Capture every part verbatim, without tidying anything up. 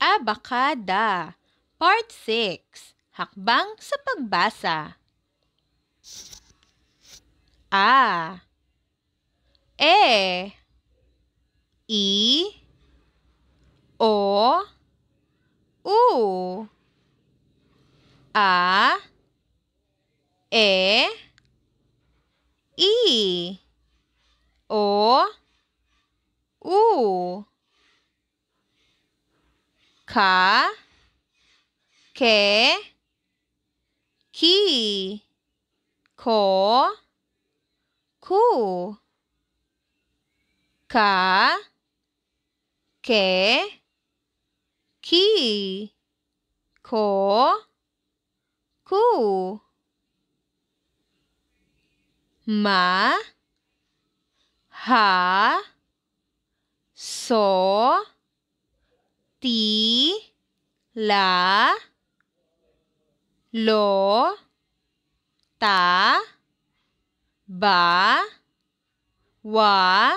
Abakada, Part six, Hakbang sa Pagbasa. A, E, I, O, U, A, E, I, O, U, Ka, Ke, Ki, Ko, Ku. Ka, Ke, Ki, Ko, Ku. Ma, Ha, So, Ti, La, Lo, Ta, Ba, Wa,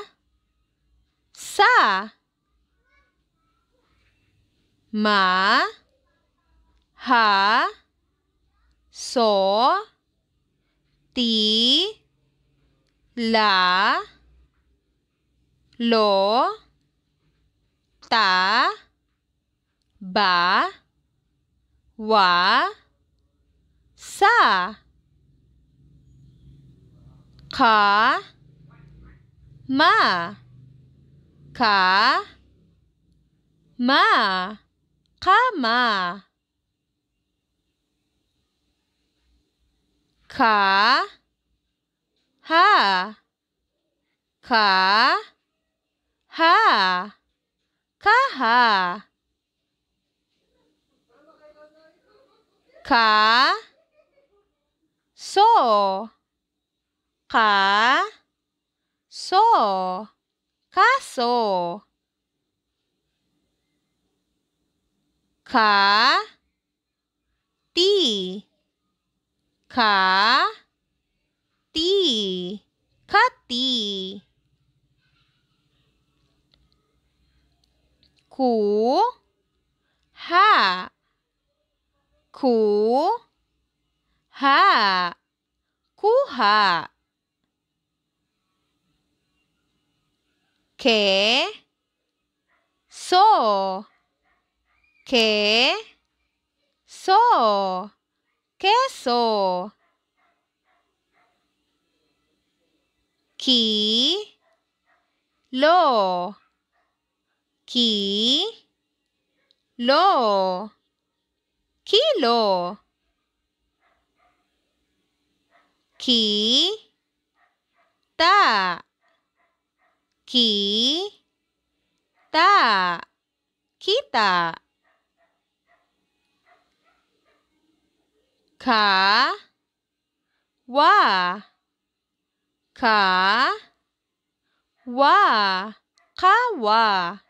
Sa. Ma, Ha, So, Ti, La, Lo, Ta, Ba, Wa, Sa. Ka, Ma, Ka, Ma, Kama. Ka, Ha, Ka, Ha, Kaha. Ka, So, Ka, So, Kaso. Ka, Ti, Ka, Ti, Kati. Ku, Ha, Ku, Ha, Kuha. Ke, So, Ke, So, Keso. Ki, Lo, Ki, Lo, Kilo. Ki, Ta, Ki, Ta, Kita. Ka, Wa, Ka, Wa, Kawa.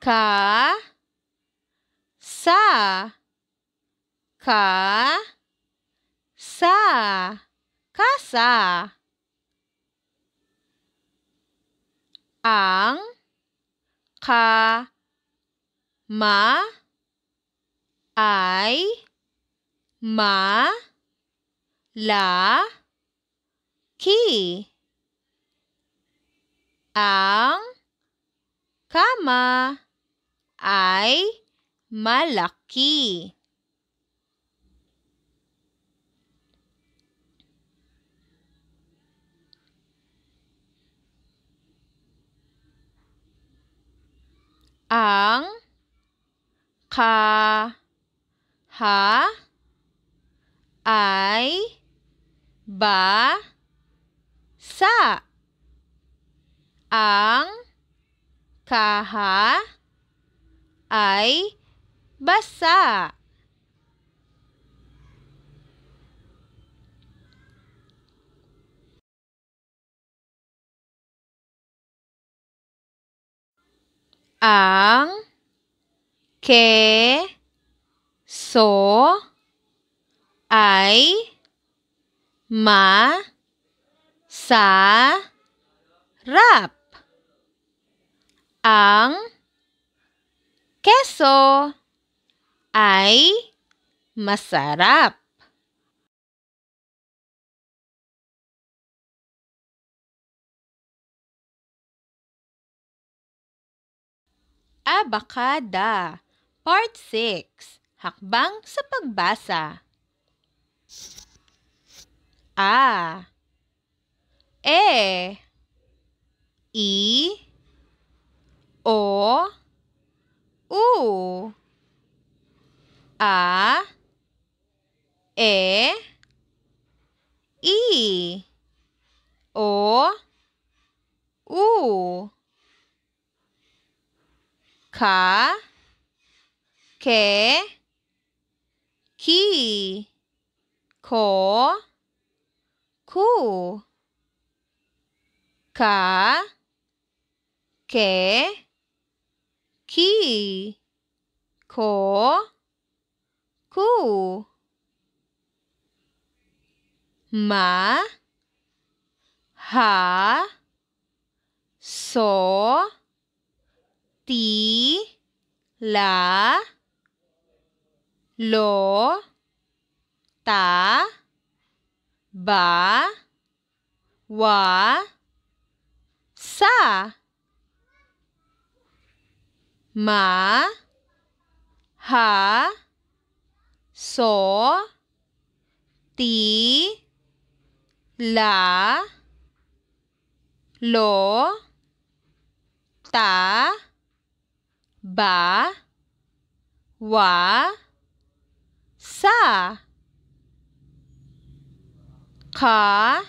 Ka, Sa, Ka, Sa, Kasa. Ang, Ka, Ma, Ay, Ma, La, Ki. Ang, Kama, ay malaki. Ang, Ka, Ha, Ay, Ba, Sa. Ang, Ka, Ha, Ay, Basa. Ang, Ke, So, Ay, Ma-sa-rap. Ang keso ay masarap. Abakada, Part six, Hakbang sa Pagbasa. A, E, I, O, U. A, E, I, O, U. Ka, ke, ki, ko, ku. Ka, ke, ki, ko, ku. Ma, ha, so, ti, la, lo, ta, ba, wa, sa. Ma, ha, so, ti, la, lo, ta, ba, wa, sa. Ka,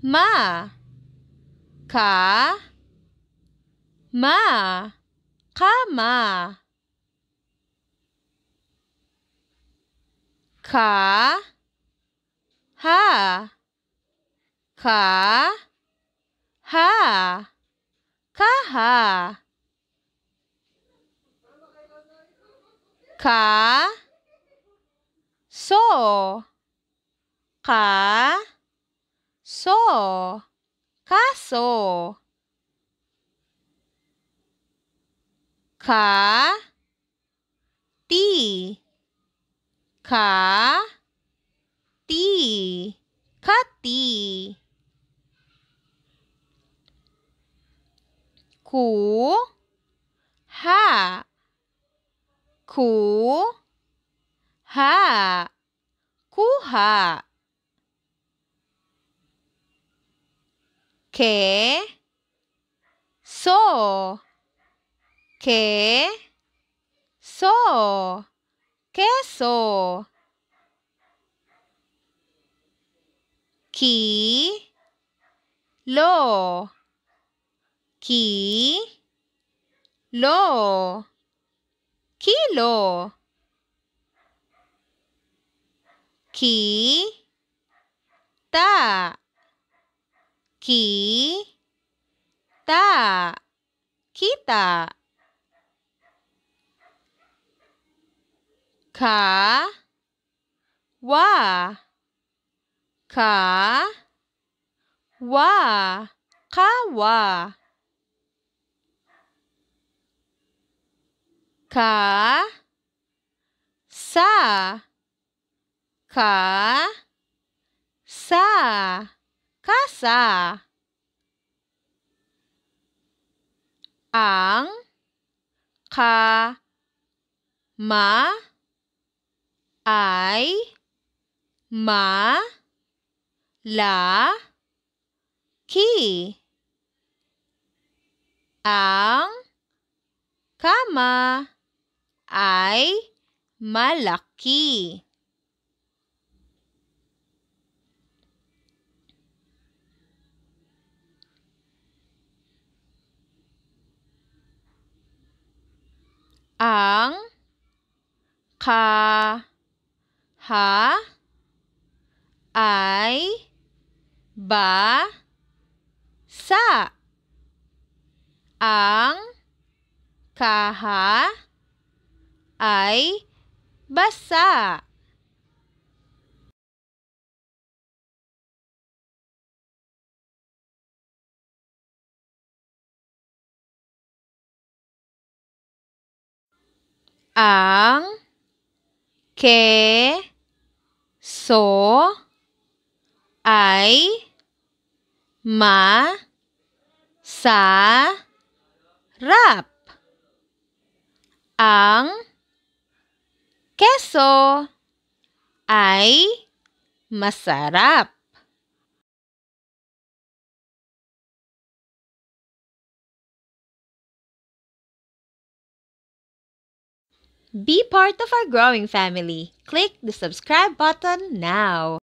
ma, ka, ma, kama. Ka, ha, ka, ha, kaha. Ka, so, ka, so, kaso. Ka, ti, ka, ti, kati. Ku, ha, ku, ha, kuha. Ke, so, ke, so, keso. Ki, lo, ki, lo, kilo. Ki, ta, ki, ta, kita. Ka, wa, ka, wa, kawa. Ka, sa, ka, sa, kasa. Ang, ka, ma, ay, ma, la, ki. Ang, kama, ay, malaki. Ang, ka, ha, ay, ba, sa. Ang, ka, ha, ay basa. ang keso ay masarap. Ang keso ay masarap. Be part of our growing family. Click the subscribe button now.